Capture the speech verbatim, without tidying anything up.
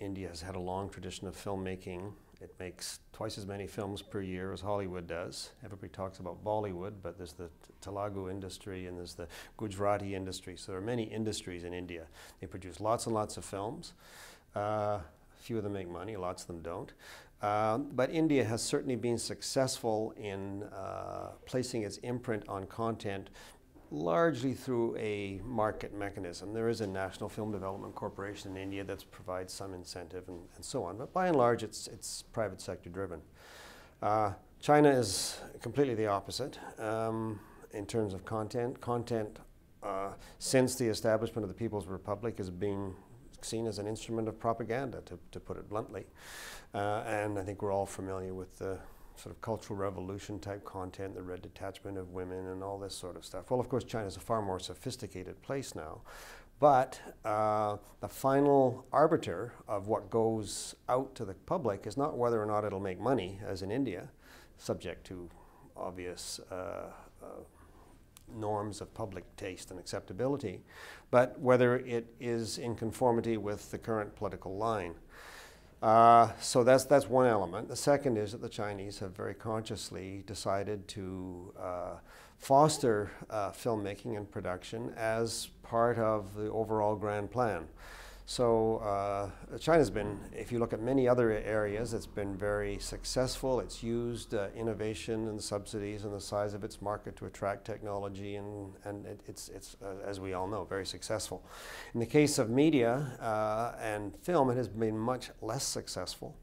India has had a long tradition of filmmaking. It makes twice as many films per year as Hollywood does. Everybody talks about Bollywood, but there's the Telugu industry and there's the Gujarati industry. So there are many industries in India. They produce lots and lots of films. Uh, few of them make money, lots of them don't. Um, but India has certainly been successful in uh, placing its imprint on content largely through a market mechanism. There is a National Film Development Corporation in India that provides some incentive and, and so on, but by and large it's, it's private sector driven. Uh, China is completely the opposite um, in terms of content. Content uh, since the establishment of the People's Republic is being seen as an instrument of propaganda, to, to put it bluntly. Uh, and I think we're all familiar with the sort of cultural revolution type content, the Red Detachment of Women and all this sort of stuff. Well, of course, China's a far more sophisticated place now, but uh, the final arbiter of what goes out to the public is not whether or not it'll make money, as in India, subject to obvious uh, uh, norms of public taste and acceptability, but whether it is in conformity with the current political line. Uh, so that's, that's one element. The second is that the Chinese have very consciously decided to uh, foster uh, filmmaking and production as part of the overall grand plan. So uh, China's been, if you look at many other areas, it's been very successful. It's used uh, innovation and subsidies and the size of its market to attract technology, and, and it, it's, it's uh, as we all know, very successful. In the case of media uh, and film, it has been much less successful.